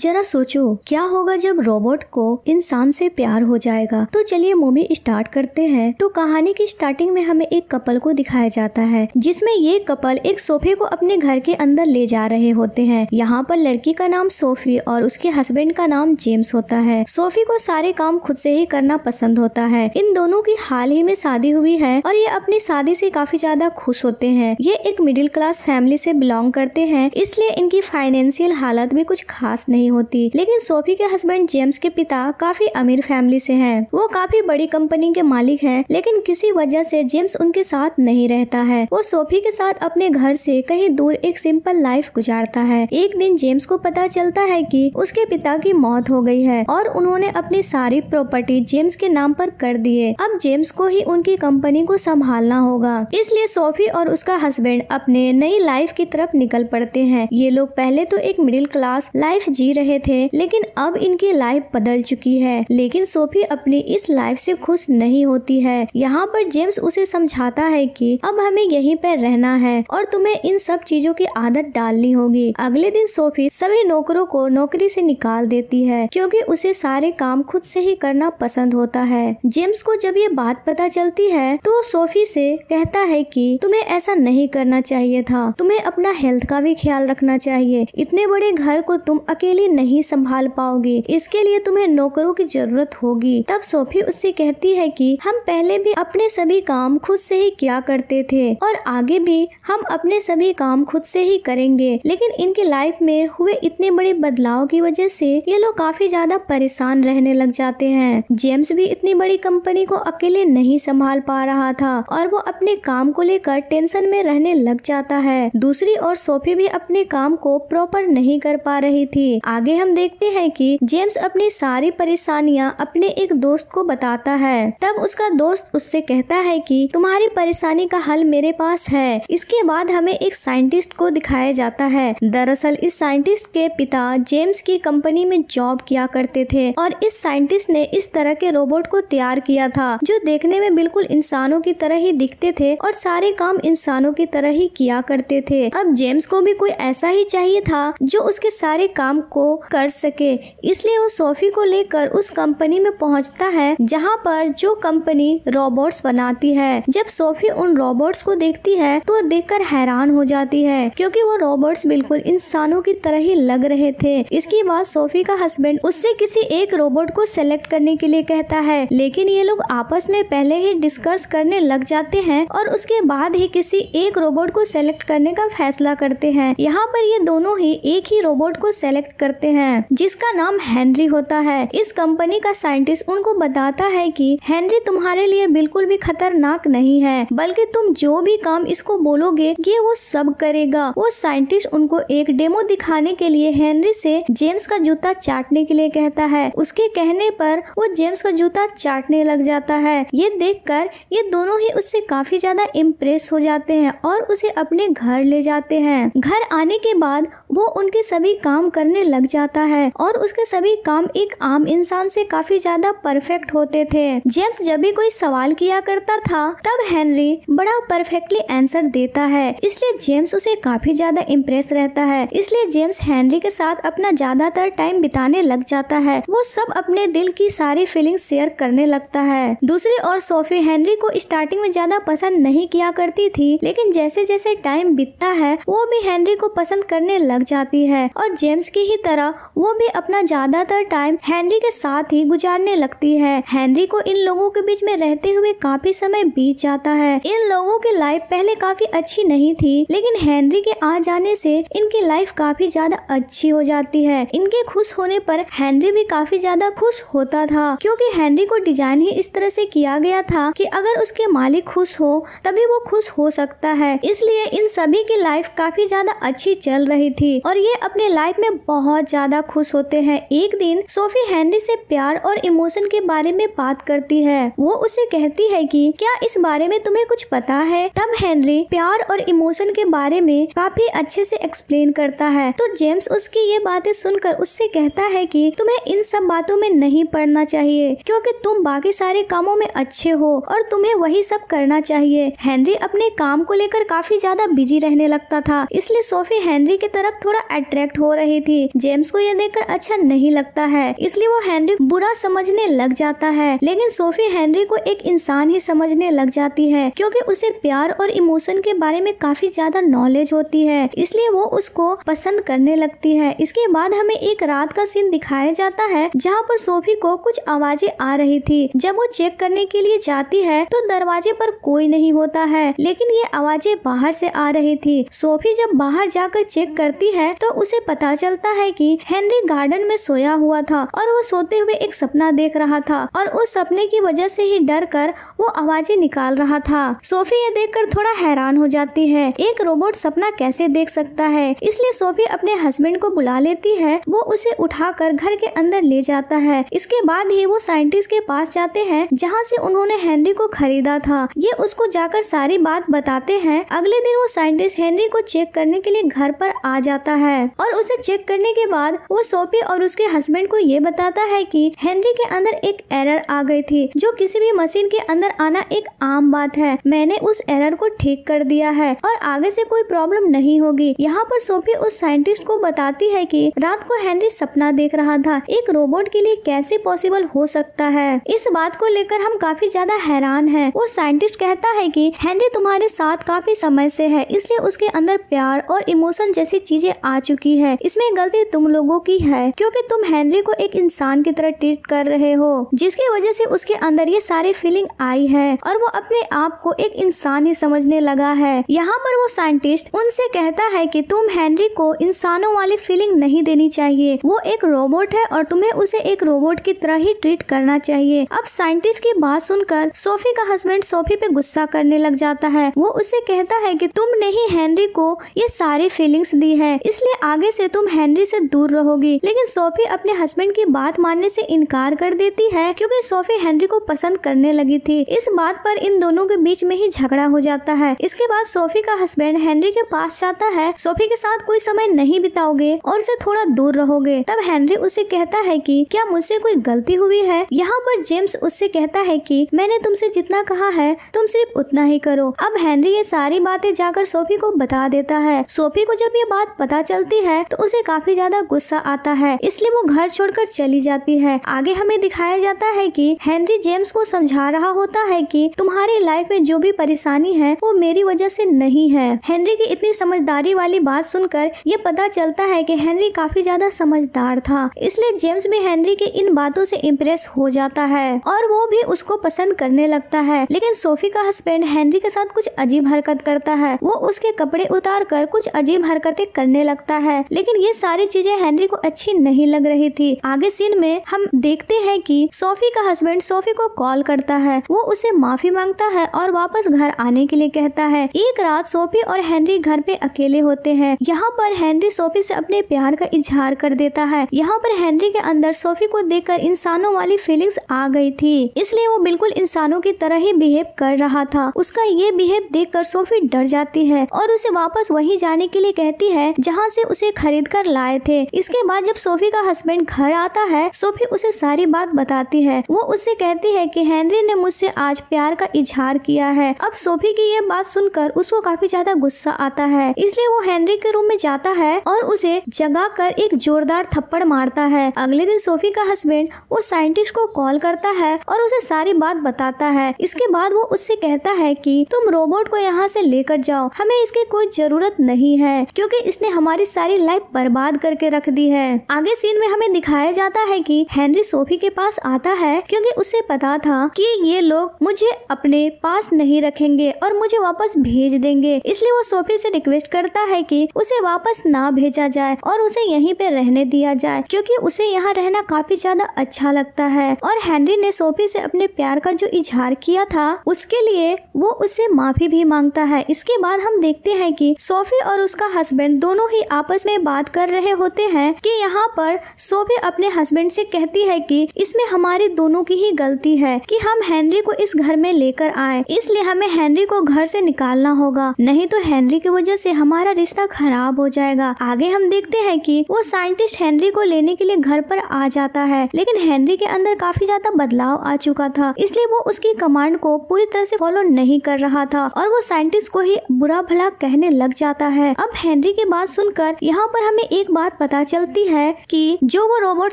जरा सोचो क्या होगा जब रोबोट को इंसान से प्यार हो जाएगा। तो चलिए मूवी स्टार्ट करते हैं। तो कहानी की स्टार्टिंग में हमें एक कपल को दिखाया जाता है जिसमें ये कपल एक सोफे को अपने घर के अंदर ले जा रहे होते हैं। यहाँ पर लड़की का नाम सोफी और उसके हस्बैंड का नाम जेम्स होता है। सोफी को सारे काम खुद से ही करना पसंद होता है। इन दोनों की हाल ही में शादी हुई है और ये अपनी शादी से काफी ज्यादा खुश होते हैं। ये एक मिडिल क्लास फैमिली से बिलोंग करते हैं, इसलिए इनकी फाइनेंशियल हालत भी कुछ खास नहीं होती। लेकिन सोफी के हस्बैंड जेम्स के पिता काफी अमीर फैमिली से हैं। वो काफी बड़ी कंपनी के मालिक हैं, लेकिन किसी वजह से जेम्स उनके साथ नहीं रहता है। वो सोफी के साथ अपने घर से कहीं दूर एक सिंपल लाइफ गुजारता है। एक दिन जेम्स को पता चलता है कि उसके पिता की मौत हो गई है और उन्होंने अपनी सारी प्रॉपर्टी जेम्स के नाम पर कर दिए। अब जेम्स को ही उनकी कंपनी को संभालना होगा, इसलिए सोफी और उसका हस्बैंड अपने नई लाइफ की तरफ निकल पड़ते हैं। ये लोग पहले तो एक मिडिल क्लास लाइफ जी रहे थे, लेकिन अब इनकी लाइफ बदल चुकी है। लेकिन सोफी अपनी इस लाइफ से खुश नहीं होती है। यहाँ पर जेम्स उसे समझाता है कि अब हमें यहीं पर रहना है और तुम्हें इन सब चीजों की आदत डालनी होगी। अगले दिन सोफी सभी नौकरों को नौकरी से निकाल देती है क्योंकि उसे सारे काम खुद से ही करना पसंद होता है। जेम्स को जब ये बात पता चलती है तो सोफी से कहता है कि तुम्हें ऐसा नहीं करना चाहिए था, तुम्हें अपना हेल्थ का भी ख्याल रखना चाहिए। इतने बड़े घर को तुम अकेले नहीं संभाल पाओगी, इसके लिए तुम्हें नौकरों की जरूरत होगी। तब सोफी उससे कहती है कि हम पहले भी अपने सभी काम खुद से ही किया करते थे और आगे भी हम अपने सभी काम खुद से ही करेंगे। लेकिन इनकी लाइफ में हुए इतने बड़े बदलाव की वजह से ये लोग काफी ज्यादा परेशान रहने लग जाते हैं। जेम्स भी इतनी बड़ी कंपनी को अकेले नहीं संभाल पा रहा था और वो अपने काम को लेकर टेंशन में रहने लग जाता है। दूसरी ओर सोफी भी अपने काम को प्रॉपर नहीं कर पा रही थी। आगे हम देखते हैं कि जेम्स अपनी सारी परेशानियां अपने एक दोस्त को बताता है। तब उसका दोस्त उससे कहता है कि तुम्हारी परेशानी का हल मेरे पास है। इसके बाद हमें एक साइंटिस्ट को दिखाया जाता है। दरअसल इस साइंटिस्ट के पिता जेम्स की कंपनी में जॉब किया करते थे और इस साइंटिस्ट ने इस तरह के रोबोट को तैयार किया था जो देखने में बिल्कुल इंसानों की तरह ही दिखते थे और सारे काम इंसानों की तरह ही किया करते थे। अब जेम्स को भी कोई ऐसा ही चाहिए था जो उसके सारे काम को कर सके, इसलिए वो सोफी को लेकर उस कंपनी में पहुंचता है जहां पर जो कंपनी रोबोट्स बनाती है। जब सोफी उन रोबोट्स को देखती है तो वो देखकर हैरान हो जाती है क्योंकि वो रोबोट्स बिल्कुल इंसानों की तरह ही लग रहे थे। इसके बाद सोफी का हस्बैंड उससे किसी एक रोबोट को सेलेक्ट करने के लिए कहता है, लेकिन ये लोग आपस में पहले ही डिस्कस करने लग जाते हैं और उसके बाद ही किसी एक रोबोट को सेलेक्ट करने का फैसला करते हैं। यहाँ पर ये दोनों ही एक ही रोबोट को सेलेक्ट करते हैं जिसका नाम हेनरी होता है। इस कंपनी का साइंटिस्ट उनको बताता है कि हेनरी तुम्हारे लिए बिल्कुल भी खतरनाक नहीं है, बल्कि तुम जो भी काम इसको बोलोगे ये वो सब करेगा। वो साइंटिस्ट उनको एक डेमो दिखाने के लिए हेनरी से जेम्स का जूता चाटने के लिए कहता है। उसके कहने पर वो जेम्स का जूता चाटने लग जाता है। ये देखकर ये दोनों ही उससे काफी ज्यादा इम्प्रेस हो जाते हैं और उसे अपने घर ले जाते हैं। घर आने के बाद वो उनके सभी काम करने लग जाता है और उसके सभी काम एक आम इंसान से काफी ज्यादा परफेक्ट होते थे। जेम्स जब भी कोई सवाल किया करता था तब हेनरी बड़ा परफेक्टली आंसर देता है, इसलिए जेम्स उसे काफी ज्यादा इम्प्रेस रहता है। इसलिए जेम्स हेनरी के साथ अपना ज्यादातर टाइम बिताने लग जाता है। वो सब अपने दिल की सारी फीलिंग शेयर करने लगता है। दूसरी ओर सोफी हेनरी को स्टार्टिंग में ज्यादा पसंद नहीं किया करती थी, लेकिन जैसे जैसे टाइम बीतता है वो भी हेनरी को पसंद करने लग जाती है और जेम्स की ही तरह वो भी अपना ज्यादातर टाइम हेनरी के साथ ही गुजारने लगती है। हेनरी को इन लोगों के बीच में रहते हुए काफी समय बीत जाता है। इन लोगों की लाइफ पहले काफी अच्छी नहीं थी, लेकिन हेनरी के आ जाने से इनकी लाइफ काफी ज्यादा अच्छी हो जाती है। इनके खुश होने पर हेनरी भी काफी ज्यादा खुश होता था क्योंकि हेनरी को डिजाइन ही इस तरह से किया गया था कि अगर उसके मालिक खुश हो तभी वो खुश हो सकता है। इसलिए इन सभी की लाइफ काफी ज्यादा अच्छी चल रही थी और ये अपने लाइफ में बहुत ज्यादा खुश होते हैं। एक दिन सोफी हेनरी से प्यार और इमोशन के बारे में बात करती है। वो उसे कहती है कि क्या इस बारे में तुम्हें कुछ पता है। तब हेनरी प्यार और इमोशन के बारे में काफी अच्छे से एक्सप्लेन करता है। तो जेम्स उसकी ये बातें सुनकर उससे कहता है कि तुम्हें इन सब बातों में नहीं पड़ना चाहिए क्योंकि तुम बाकी सारे कामों में अच्छे हो और तुम्हें वही सब करना चाहिए। हेनरी अपने काम को लेकर काफी ज्यादा बिजी रहने लगता था, इसलिए सोफी हेनरी की तरफ थोड़ा अट्रैक्ट हो रही थी। जेम्स को यह देखकर अच्छा नहीं लगता है, इसलिए वो हेनरी को बुरा समझने लग जाता है। लेकिन सोफी हेनरी को एक इंसान ही समझने लग जाती है क्योंकि उसे प्यार और इमोशन के बारे में काफी ज्यादा नॉलेज होती है, इसलिए वो उसको पसंद करने लगती है। इसके बाद हमें एक रात का सीन दिखाया जाता है जहाँ पर सोफी को कुछ आवाजें आ रही थी। जब वो चेक करने के लिए जाती है तो दरवाजे पर कोई नहीं होता है, लेकिन ये आवाजें बाहर से आ रही थी। सोफी जब बाहर जाकर चेक करती है तो उसे पता चलता है कि हेनरी गार्डन में सोया हुआ था और वो सोते हुए एक सपना देख रहा था और उस सपने की वजह से ही डर कर वो आवाजें निकाल रहा था। सोफी ये देखकर थोड़ा हैरान हो जाती है, एक रोबोट सपना कैसे देख सकता है, इसलिए सोफी अपने हस्बैंड को बुला लेती है। वो उसे उठाकर घर के अंदर ले जाता है। इसके बाद ही वो साइंटिस्ट के पास जाते हैं जहाँ से उन्होंने हेनरी को खरीदा था। ये उसको जाकर सारी बात बताते हैं। अगले दिन वो साइंटिस्ट हेनरी को चेक करने के लिए घर पर आ जाता है और उसे चेक करने के बाद वो सोफी और उसके हस्बैंड को ये बताता है कि हेनरी के अंदर एक एरर आ गई थी, जो किसी भी मशीन के अंदर आना एक आम बात है। मैंने उस एरर को ठीक कर दिया है और आगे से कोई प्रॉब्लम नहीं होगी। यहाँ पर सोफी उस साइंटिस्ट को बताती है कि रात को हेनरी सपना देख रहा था, एक रोबोट के लिए कैसे पॉसिबल हो सकता है। इस बात को लेकर हम काफी ज्यादा हैरान है। वो साइंटिस्ट कहता है कि हेनरी तुम्हारे साथ काफी समय से है, इसलिए उसके अंदर प्यार और इमोशन जैसी चीजें आ चुकी है। इसमें गलती तुम लोगों की है क्योंकि तुम हेनरी को एक इंसान की तरह ट्रीट कर रहे हो, जिसकी वजह से उसके अंदर ये सारी फीलिंग आई है और वो अपने आप को एक इंसान ही समझने लगा है। यहाँ पर वो साइंटिस्ट उनसे कहता है कि तुम हेनरी को इंसानों वाली फीलिंग नहीं देनी चाहिए, वो एक रोबोट है और तुम्हें उसे एक रोबोट की तरह ही ट्रीट करना चाहिए। अब साइंटिस्ट की बात सुनकर सोफी का हस्बैंड सोफी पे गुस्सा करने लग जाता है। वो उससे कहता है कि तुमने ही हेनरी को ये सारी फीलिंग्स दी है, इसलिए आगे से तुम हेनरी से दूर रहोगी। लेकिन सोफी अपने हस्बैंड की बात मानने से इनकार कर देती है क्योंकि सोफी हेनरी को पसंद करने लगी थी। इस बात पर इन दोनों के बीच में ही झगड़ा हो जाता है। इसके बाद सोफी का हस्बैंड हेनरी के पास जाता है। सोफी के साथ कोई समय नहीं बिताओगे और उसे थोड़ा दूर रहोगे। तब हेनरी उसे कहता है कि क्या मुझसे कोई गलती हुई है। यहाँ पर जेम्स उससे कहता है कि मैंने तुमसे जितना कहा है तुम सिर्फ उतना ही करो। अब हेनरी ये सारी बातें जाकर सोफी को बता देता है। सोफी को जब ये बात पता चलती है तो उसे काफी ज्यादा गुस्सा आता है, इसलिए वो घर छोड़कर चली जाती है। आगे हमें दिखाया जाता है कि हेनरी जेम्स को समझा रहा होता है कि तुम्हारी लाइफ में जो भी परेशानी है वो मेरी वजह से नहीं है। हेनरी की इतनी समझदारी वाली बात सुनकर ये पता चलता है कि हेनरी काफी ज्यादा समझदार था, इसलिए जेम्स भी हेनरी के इन बातों से इम्प्रेस हो जाता है और वो भी उसको पसंद करने लगता है। लेकिन सोफी का हस्बैंड हेनरी के साथ कुछ अजीब हरकत करता है। वो उसके कपड़े उतार कर कुछ अजीब हरकतें करने लगता है, लेकिन ये सारी चीजें हेनरी को अच्छी नहीं लग रही थी। आगे सीन में हम देखते हैं कि सोफी का हस्बैंड सोफी को कॉल करता है। वो उसे माफी मांगता है और वापस घर आने के लिए कहता है। एक रात सोफी और हेनरी घर पे अकेले होते हैं। यहाँ पर हेनरी सोफी से अपने प्यार का इजहार कर देता है। यहाँ पर हेनरी के अंदर सोफी को देखकर इंसानों वाली फीलिंग्स आ गई थी, इसलिए वो बिल्कुल इंसानों की तरह ही बिहेव कर रहा था। उसका ये बिहेव देखकर सोफी डर जाती है और उसे वापस वहीं जाने के लिए कहती है जहाँ से उसे खरीद कर लाए थे। इसके बाद जब सोफी का हस्बैंड घर आता है, सोफी उसे सारी बात बताती है। वो उससे कहती है कि हेनरी ने मुझसे आज प्यार का इजहार किया है। अब सोफी की ये बात सुनकर उसको काफी ज्यादा गुस्सा आता है, इसलिए वो हेनरी के रूम में जाता है और उसे जगाकर एक जोरदार थप्पड़ मारता है। अगले दिन सोफी का हस्बैंड वो साइंटिस्ट को कॉल करता है और उसे सारी बात बताता है। इसके बाद वो उससे कहता है कि तुम रोबोट को यहाँ से लेकर जाओ, हमें इसकी कोई जरूरत नहीं है क्योंकि इसने हमारी सारी लाइफ बर्बाद करके रख दी है। आगे सीन में हमें दिखाया जाता है कि हेनरी सोफी के पास आता है क्योंकि उसे पता था कि ये लोग मुझे अपने पास नहीं रखेंगे और मुझे वापस भेज देंगे, इसलिए वो सोफी से रिक्वेस्ट करता है कि उसे वापस ना भेजा जाए और उसे यहीं पे रहने दिया जाए क्योंकि उसे यहाँ रहना काफी ज्यादा अच्छा लगता है। और हेनरी ने सोफी से अपने प्यार का जो इजहार किया था उसके लिए वो उससे माफी भी मांगता है। इसके बाद हम देखते हैं कि सोफी और उसका हस्बैंड दोनों ही आपस में बात कर रहे होते हैं कि यहाँ पर सोफी अपने हस्बैंड से कहती है कि इसमें हमारी दोनों की ही गलती है कि हम हेनरी को इस घर में लेकर आए, इसलिए हमें हेनरी को घर से निकालना होगा, नहीं तो हेनरी की वजह से हमारा रिश्ता खराब हो जाएगा। आगे हम देखते हैं कि वो साइंटिस्ट हेनरी को लेने के लिए घर पर आ जाता है, लेकिन हेनरी के अंदर काफी ज्यादा बदलाव आ चुका था, इसलिए वो उसकी कमांड को पूरी तरह से फॉलो नहीं कर रहा था और वो साइंटिस्ट को ही बुरा भला कहने लग जाता है। अब हेनरी की बात सुनकर यहाँ पर हमें एक बात पता चलती है कि जो वो रोबोट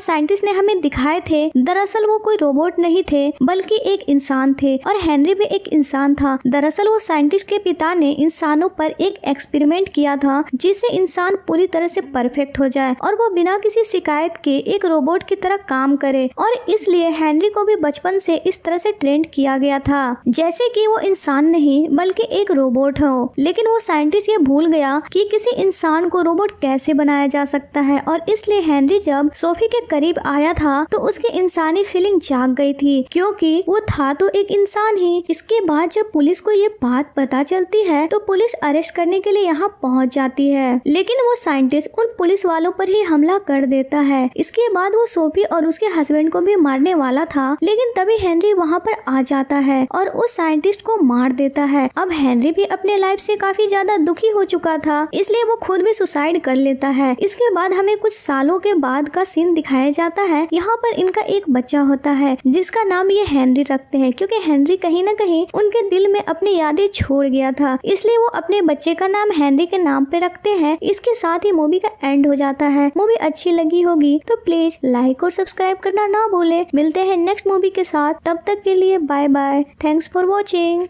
साइंटिस्ट ने हमें दिखाए थे, दरअसल वो कोई रोबोट नहीं थे बल्कि एक इंसान थे, और हेनरी भी एक इंसान था। दरअसल वो साइंटिस्ट के पिता ने इंसानों पर एक एक्सपेरिमेंट किया था जिससे इंसान पूरी तरह से परफेक्ट हो जाए और वो बिना किसी शिकायत के एक रोबोट की तरह काम करे, और इसलिए हेनरी को भी बचपन से इस तरह से ट्रेंड किया गया था जैसे कि वो इंसान नहीं बल्कि एक रोबोट हो। लेकिन वो साइंटिस्ट ये भूल गया कि किसी इंसान को रोबोट कैसे बनाया जा सकता है, और इसलिए हेनरी जब सोफी के करीब आया था तो उसकी इंसानी फीलिंग जाग गई थी क्योंकि वो था तो एक इंसान ही। इसके बाद जब पुलिस को ये बात पता चलती है तो पुलिस अरेस्ट करने के लिए यहाँ पहुँच जाती है, लेकिन वो साइंटिस्ट उन पुलिस वालों पर ही हमला कर देता है। इसके बाद वो सोफी और उसके हस्बैंड को भी मारने वाला था, लेकिन तभी हेनरी वहाँ पर आ जाता है और उस साइंटिस्ट को मार देता है। अब हेनरी भी अपने लाइफ से काफी ज्यादा दुखी हो चुका था, इसलिए वो खुद भी सुसाइड कर लेता है। इसके बाद हमें कुछ सालों के बाद का सीन दिखाया जाता है। यहाँ पर इनका एक बच्चा होता है जिसका नाम ये हेनरी रखते हैं क्योंकि हेनरी कहीं न कहीं उनके दिल में अपनी यादें छोड़ गया था, इसलिए वो अपने बच्चे का नाम हेनरी के नाम पे रखते हैं। इसके साथ ही मूवी का एंड हो जाता है। मूवी अच्छी लगी होगी तो प्लीज लाइक और सब्सक्राइब करना ना भूले। मिलते हैं नेक्स्ट मूवी के साथ, तब तक के लिए bye bye. Thanks for watching.